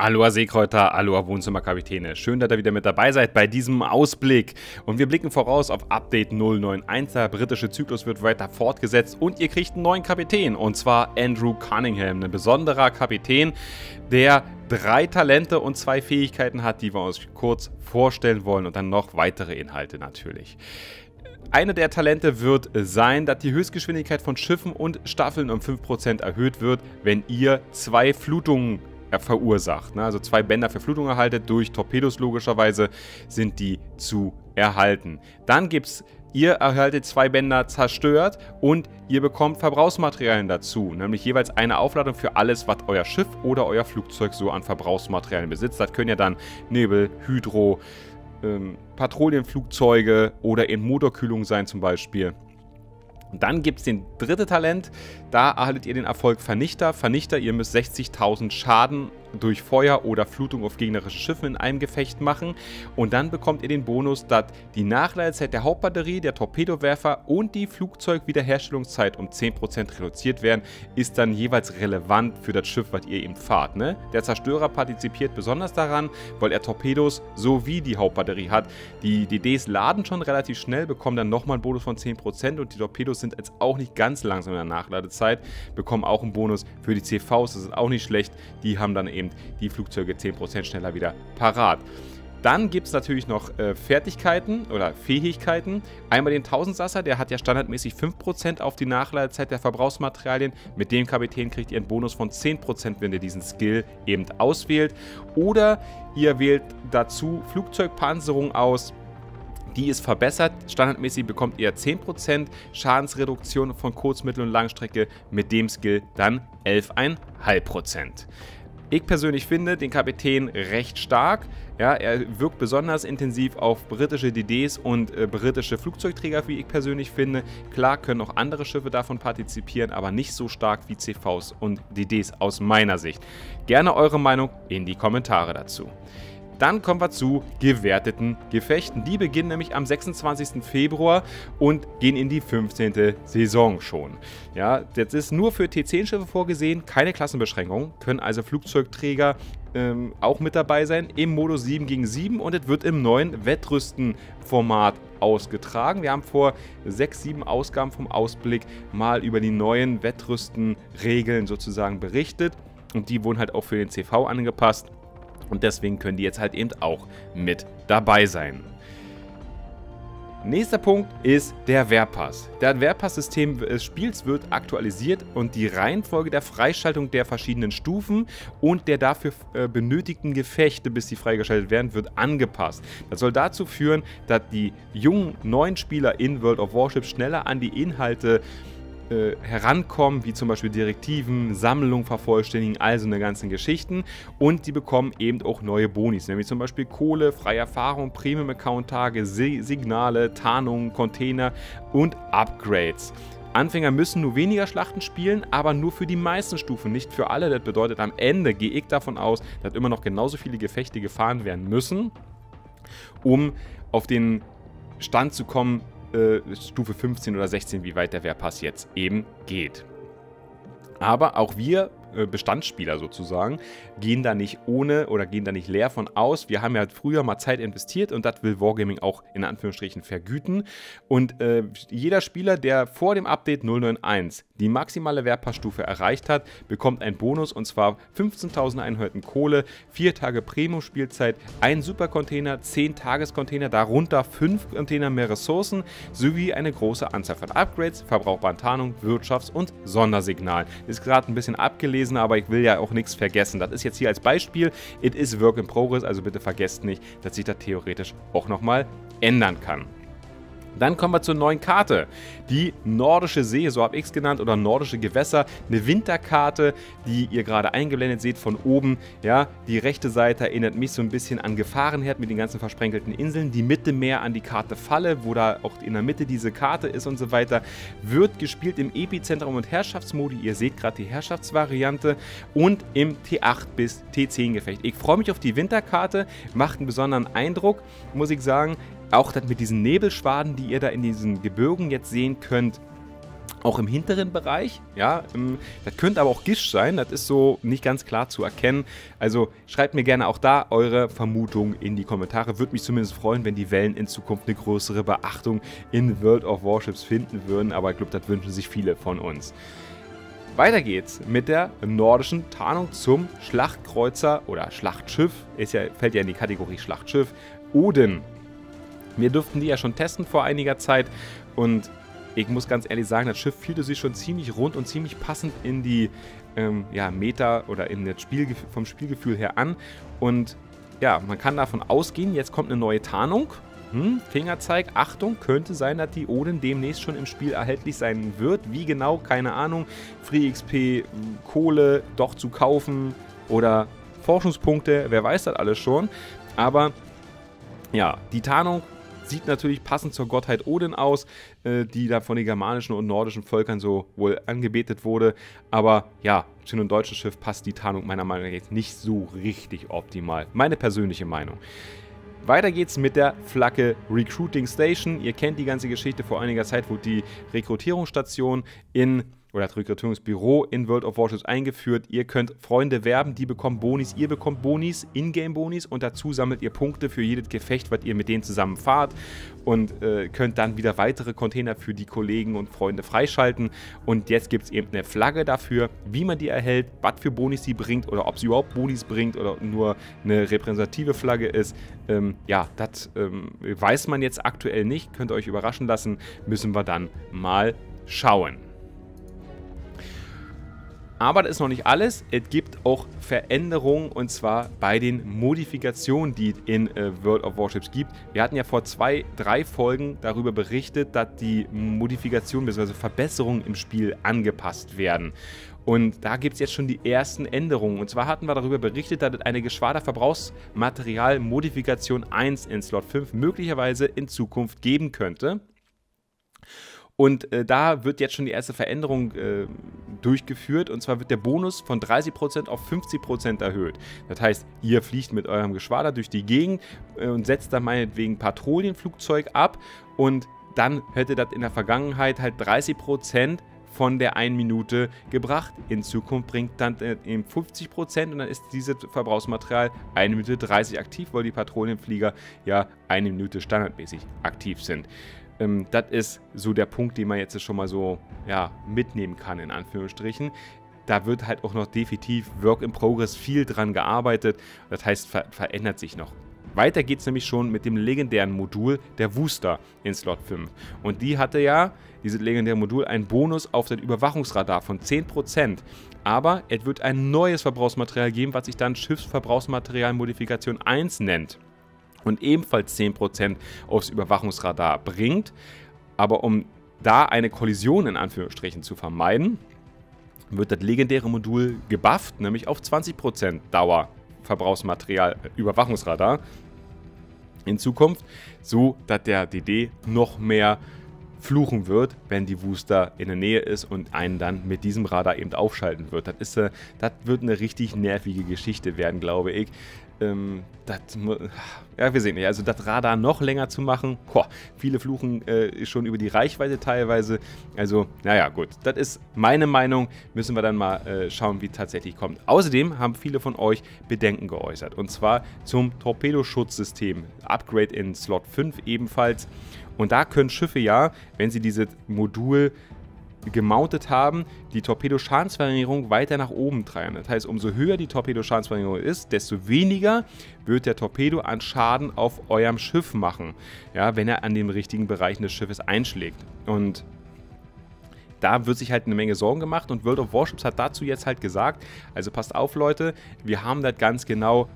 Aloha Seekräuter, Aloha Wohnzimmerkapitäne. Schön, dass ihr wieder mit dabei seid bei diesem Ausblick. Und wir blicken voraus auf Update 091. Der britische Zyklus wird weiter fortgesetzt und ihr kriegt einen neuen Kapitän. Und zwar Andrew Cunningham, ein besonderer Kapitän, der 3 Talente und 2 Fähigkeiten hat, die wir euch kurz vorstellen wollen. Und dann noch weitere Inhalte natürlich. Eine der Talente wird sein, dass die Höchstgeschwindigkeit von Schiffen und Staffeln um 5% erhöht wird, wenn ihr 2 Flutungen verursacht. Also 2 Bänder für Flutung erhaltet, durch Torpedos logischerweise sind die zu erhalten. Dann gibt es, ihr erhaltet 2 Bänder zerstört und ihr bekommt Verbrauchsmaterialien dazu, nämlich jeweils eine Aufladung für alles, was euer Schiff oder euer Flugzeug so an Verbrauchsmaterialien besitzt. Das können ja dann Nebel, Hydro, Patrouillenflugzeuge oder in Motorkühlung sein zum Beispiel. Und dann gibt es den 3. Talent, da erhaltet ihr den Erfolg Vernichter. Vernichter, ihr müsst 60.000 Schaden durch Feuer oder Flutung auf gegnerische Schiffe in einem Gefecht machen. Und dann bekommt ihr den Bonus, dass die Nachladezeit der Hauptbatterie, der Torpedowerfer und die Flugzeugwiederherstellungszeit um 10% reduziert werden, ist dann jeweils relevant für das Schiff, was ihr eben fahrt. Ne? Der Zerstörer partizipiert besonders daran, weil er Torpedos sowie die Hauptbatterie hat. Die DDs laden schon relativ schnell, bekommen dann nochmal einen Bonus von 10% und die Torpedos sind jetzt auch nicht ganz langsam in der Nachladezeit, bekommen auch einen Bonus für die CVs, das ist auch nicht schlecht, die haben dann eben die Flugzeuge 10% schneller wieder parat. Dann gibt es natürlich noch Fertigkeiten oder Fähigkeiten. Einmal den 1000-Sasser, der hat ja standardmäßig 5% auf die Nachladezeit der Verbrauchsmaterialien. Mit dem Kapitän kriegt ihr einen Bonus von 10%, wenn ihr diesen Skill eben auswählt. Oder ihr wählt dazu Flugzeugpanzerung aus. Die ist verbessert. Standardmäßig bekommt ihr 10% Schadensreduktion von Kurz-, Mittel- und Langstrecke. Mit dem Skill dann 11,5%. Ich persönlich finde den Kapitän recht stark. Ja, er wirkt besonders intensiv auf britische DDs und britische Flugzeugträger, wie ich persönlich finde. Klar können auch andere Schiffe davon partizipieren, aber nicht so stark wie CVs und DDs aus meiner Sicht. Gerne eure Meinung in die Kommentare dazu. Dann kommen wir zu gewerteten Gefechten. Die beginnen nämlich am 26. Februar und gehen in die 15. Saison schon. Ja, das ist nur für T10-Schiffe vorgesehen, keine Klassenbeschränkung, können also Flugzeugträger auch mit dabei sein im Modus 7 gegen 7, und es wird im neuen Wettrüsten-Format ausgetragen. Wir haben vor 6-7 Ausgaben vom Ausblick mal über die neuen Wettrüsten-Regeln sozusagen berichtet und die wurden halt auch für den CV angepasst. Und deswegen können die jetzt halt eben auch mit dabei sein. Nächster Punkt ist der Wehrpass. Das Wehrpass-System des Spiels wird aktualisiert und die Reihenfolge der Freischaltung der verschiedenen Stufen und der dafür benötigten Gefechte, bis sie freigeschaltet werden, wird angepasst. Das soll dazu führen, dass die jungen neuen Spieler in World of Warships schneller an die Inhalte herankommen, wie zum Beispiel Direktiven, Sammlung vervollständigen, also eine ganzen Geschichten, und die bekommen eben auch neue Bonis, nämlich zum Beispiel Kohle, freie Erfahrung, Premium-Account-Tage, Signale, Tarnungen, Container und Upgrades. Anfänger müssen nur weniger Schlachten spielen, aber nur für die meisten Stufen, nicht für alle. Das bedeutet, am Ende gehe ich davon aus, dass immer noch genauso viele Gefechte gefahren werden müssen, um auf den Stand zu kommen, Stufe 15 oder 16, wie weit der Wehrpass jetzt eben geht. Aber auch wir Bestandsspieler sozusagen gehen da nicht ohne oder gehen da nicht leer von aus. Wir haben ja früher mal Zeit investiert und das will Wargaming auch in Anführungsstrichen vergüten. Und jeder Spieler, der vor dem Update 091 die maximale Wehrpassstufe erreicht hat, bekommt einen Bonus, und zwar 15.000 Einheiten Kohle, 4 Tage Premium-Spielzeit, ein Supercontainer, 10 Tagescontainer, darunter 5 Container mehr Ressourcen, sowie eine große Anzahl von Upgrades, verbrauchbaren Tarnung, Wirtschafts- und Sondersignalen. Ist gerade ein bisschen abgelesen, aber ich will ja auch nichts vergessen. Das ist jetzt hier als Beispiel. It is work in progress, also bitte vergesst nicht, dass sich das theoretisch auch nochmal ändern kann. Dann kommen wir zur neuen Karte. Die Nordische See, so habe ich es genannt, oder Nordische Gewässer. Eine Winterkarte, die ihr gerade eingeblendet seht von oben. Ja, die rechte Seite erinnert mich so ein bisschen an Gefahrenherd mit den ganzen versprenkelten Inseln. Die Mitte mehr an die Karte Falle, wo da auch in der Mitte diese Karte ist und so weiter. Wird gespielt im Epizentrum und Herrschaftsmodi. Ihr seht gerade die Herrschaftsvariante. Und im T8 bis T10 Gefecht. Ich freue mich auf die Winterkarte. Macht einen besonderen Eindruck, muss ich sagen. Auch das mit diesen Nebelschwaden, die ihr da in diesen Gebirgen jetzt sehen könnt, auch im hinteren Bereich, ja, das könnte aber auch Gischt sein, das ist so nicht ganz klar zu erkennen. Also schreibt mir gerne auch da eure Vermutung in die Kommentare. Würde mich zumindest freuen, wenn die Wellen in Zukunft eine größere Beachtung in World of Warships finden würden, aber ich glaube, das wünschen sich viele von uns. Weiter geht's mit der nordischen Tarnung zum Schlachtkreuzer oder Schlachtschiff, ist ja, fällt ja in die Kategorie Schlachtschiff, Odin. Wir durften die ja schon testen vor einiger Zeit und ich muss ganz ehrlich sagen, das Schiff fühlte sich schon ziemlich rund und ziemlich passend in die ja, Meta oder in das Spiel, vom Spielgefühl her an. Und ja, man kann davon ausgehen, jetzt kommt eine neue Tarnung. Fingerzeig, Achtung, könnte sein, dass die Odin demnächst schon im Spiel erhältlich sein wird. Wie genau, keine Ahnung. Free XP, Kohle, doch zu kaufen oder Forschungspunkte, wer weiß das alles schon. Aber ja, die Tarnung sieht natürlich passend zur Gottheit Odin aus, die da von den germanischen und nordischen Völkern so wohl angebetet wurde. Aber ja, zu einem deutschen Schiff passt die Tarnung meiner Meinung nach jetzt nicht so richtig optimal. Meine persönliche Meinung. Weiter geht's mit der Flagge Recruiting Station. Ihr kennt die ganze Geschichte. Vor einiger Zeit wurde die Rekrutierungsstation in oder das Rekrutierungsbüro in World of Warships eingeführt. Ihr könnt Freunde werben, die bekommen Bonis, ihr bekommt Bonis, Ingame-Bonis und dazu sammelt ihr Punkte für jedes Gefecht, was ihr mit denen zusammen fahrt und könnt dann wieder weitere Container für die Kollegen und Freunde freischalten. Und jetzt gibt es eben eine Flagge dafür, wie man die erhält, was für Bonis sie bringt oder ob sie überhaupt Bonis bringt oder nur eine repräsentative Flagge ist. Ja, das weiß man jetzt aktuell nicht, könnt ihr euch überraschen lassen, müssen wir dann mal schauen. Aber das ist noch nicht alles, es gibt auch Veränderungen und zwar bei den Modifikationen, die es in World of Warships gibt. Wir hatten ja vor 2, 3 Folgen darüber berichtet, dass die Modifikationen bzw. Verbesserungen im Spiel angepasst werden. Und da gibt es jetzt schon die ersten Änderungen. Und zwar hatten wir darüber berichtet, dass eine Geschwaderverbrauchsmaterial-Modifikation 1 in Slot 5 möglicherweise in Zukunft geben könnte. Und da wird jetzt schon die erste Veränderung durchgeführt. Und zwar wird der Bonus von 30% auf 50% erhöht. Das heißt, ihr fliegt mit eurem Geschwader durch die Gegend und setzt dann meinetwegen Patrouillenflugzeug ab. Und dann hätte das in der Vergangenheit halt 30% von der 1 Minute gebracht. In Zukunft bringt dann eben 50% und dann ist dieses Verbrauchsmaterial 1 Minute 30 aktiv, weil die Patrouillenflieger ja 1 Minute standardmäßig aktiv sind. Das ist so der Punkt, den man jetzt schon mal so ja, mitnehmen kann, in Anführungsstrichen. Da wird halt auch noch definitiv Work in Progress viel dran gearbeitet. Das heißt, verändert sich noch. Weiter geht es nämlich schon mit dem legendären Modul der Worcester in Slot 5. Und die hatte ja, dieses legendäre Modul, einen Bonus auf das Überwachungsradar von 10%. Aber es wird ein neues Verbrauchsmaterial geben, was sich dann Schiffsverbrauchsmaterial Modifikation 1 nennt. Und ebenfalls 10% aufs Überwachungsradar bringt. Aber um da eine Kollision in Anführungsstrichen zu vermeiden, wird das legendäre Modul gebufft, nämlich auf 20% Dauerverbrauchsmaterial Überwachungsradar in Zukunft, so dass der DD noch mehr fluchen wird, wenn die Worcester in der Nähe ist und einen dann mit diesem Radar eben aufschalten wird. Das wird eine richtig nervige Geschichte werden, glaube ich. Ja, wir sehen ja, also das Radar noch länger zu machen, viele fluchen schon über die Reichweite teilweise, also naja gut, das ist meine Meinung, müssen wir dann mal schauen, wie es tatsächlich kommt. Außerdem haben viele von euch Bedenken geäußert und zwar zum Torpedoschutzsystem, Upgrade in Slot 5 ebenfalls und da können Schiffe ja, wenn sie dieses Modul gemountet haben, die Torpedoschadensverringerung weiter nach oben treiben. Das heißt, umso höher die Torpedoschadensverringerung ist, desto weniger wird der Torpedo an Schaden auf eurem Schiff machen, ja, wenn er an den richtigen Bereichen des Schiffes einschlägt. Und da wird sich halt eine Menge Sorgen gemacht und World of Warships hat dazu jetzt halt gesagt, also passt auf Leute, wir haben das ganz genau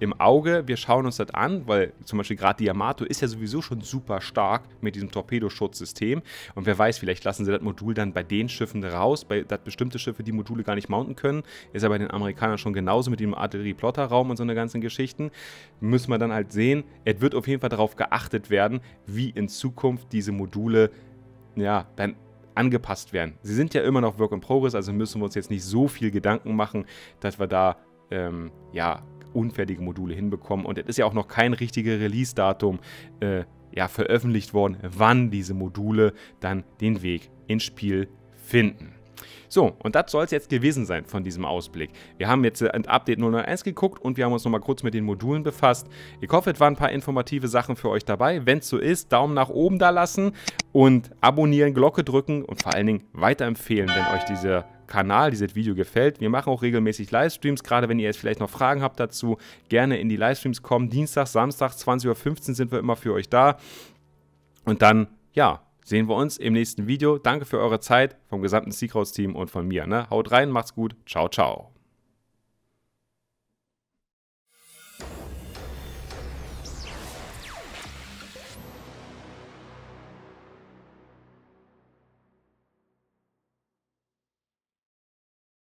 im Auge, wir schauen uns das an, weil zum Beispiel gerade die Yamato ist ja sowieso schon super stark mit diesem Torpedoschutzsystem und wer weiß, vielleicht lassen sie das Modul dann bei den Schiffen raus, dass bestimmte Schiffe die Module gar nicht mounten können, ist ja bei den Amerikanern schon genauso mit dem Artillerie-Plotterraum und so eine ganzen Geschichten, müssen wir dann halt sehen, es wird auf jeden Fall darauf geachtet werden, wie in Zukunft diese Module, ja, dann angepasst werden. Sie sind ja immer noch Work in Progress, also müssen wir uns jetzt nicht so viel Gedanken machen, dass wir da, ja, unfertige Module hinbekommen und es ist ja auch noch kein richtiges Release-Datum ja, veröffentlicht worden, wann diese Module dann den Weg ins Spiel finden. So, und das soll es jetzt gewesen sein von diesem Ausblick. Wir haben jetzt ein Update 001 geguckt und wir haben uns nochmal kurz mit den Modulen befasst. Ich hoffe, es waren ein paar informative Sachen für euch dabei. Wenn es so ist, Daumen nach oben da lassen und abonnieren, Glocke drücken und vor allen Dingen weiterempfehlen, wenn euch dieser Kanal, dieses Video gefällt. Wir machen auch regelmäßig Livestreams, gerade wenn ihr jetzt vielleicht noch Fragen habt dazu, gerne in die Livestreams kommen. Dienstag, Samstag, 20:15 Uhr sind wir immer für euch da. Und dann, ja, sehen wir uns im nächsten Video. Danke für eure Zeit vom gesamten Seacrowds-Team und von mir. Ne? Haut rein, macht's gut. Ciao, ciao.